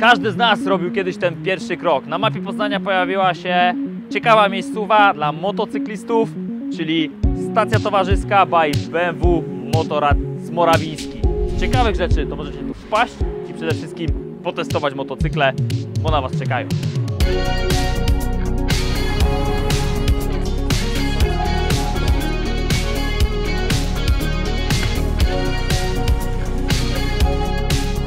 Każdy z nas robił kiedyś ten pierwszy krok. Na mapie Poznania pojawiła się ciekawa miejscowa dla motocyklistów, czyli Stacja Towarzyska by BMW Motorrad Smorawiński. Ciekawych rzeczy to możecie tu wpaść i przede wszystkim potestować motocykle, bo na was czekają.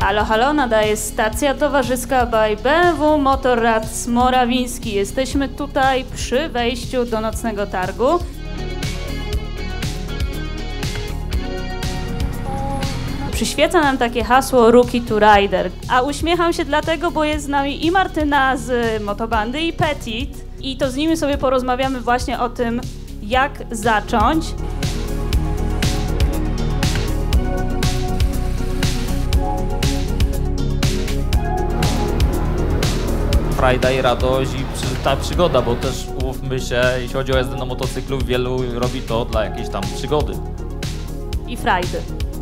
Halo, halo, nadaje Stacja Towarzyska by BMW Motorrad Smorawiński. Jesteśmy tutaj przy wejściu do Nocnego Targu. Przyświeca nam takie hasło Rookie to Rider. A uśmiecham się dlatego, bo jest z nami i Martyna z Motobandy i Petit. I to z nimi sobie porozmawiamy właśnie o tym, jak zacząć. Frajda i radość i ta przygoda, bo też umówmy się, jeśli chodzi o jazdę na motocyklu, wielu robi to dla jakiejś tam przygody. I frajdy.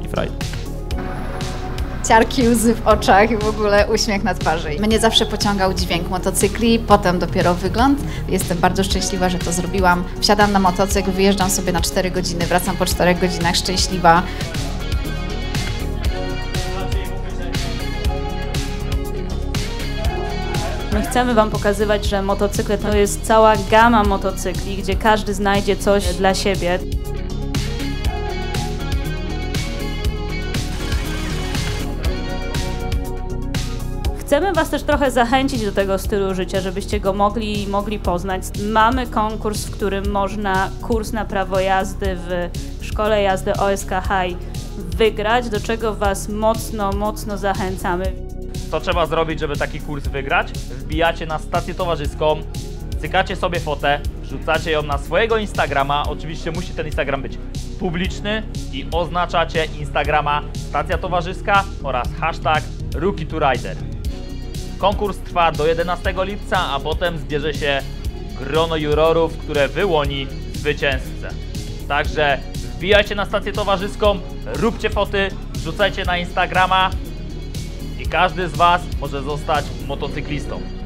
I frajdy. Ciarki, łzy w oczach i w ogóle uśmiech na twarzy. Mnie zawsze pociągał dźwięk motocykli, potem dopiero wygląd. Jestem bardzo szczęśliwa, że to zrobiłam. Wsiadam na motocykl, wyjeżdżam sobie na 4 godziny, wracam po 4 godzinach szczęśliwa. My chcemy wam pokazywać, że motocykle to jest cała gama motocykli, gdzie każdy znajdzie coś dla siebie. Chcemy was też trochę zachęcić do tego stylu życia, żebyście go mogli poznać. Mamy konkurs, w którym można kurs na prawo jazdy w szkole jazdy OSK High wygrać, do czego was mocno, mocno zachęcamy. Co trzeba zrobić, żeby taki kurs wygrać? Wbijacie na stację towarzyską, cykacie sobie fotę, wrzucacie ją na swojego Instagrama. Oczywiście musi ten Instagram być publiczny i oznaczacie Instagrama Stacja Towarzyska oraz hashtag Rookie to Rider. Konkurs trwa do 11 lipca, a potem zbierze się grono jurorów, które wyłoni zwycięzcę. Także wbijajcie na stację towarzyską, róbcie foty, wrzucajcie na Instagrama. Każdy z was może zostać motocyklistą.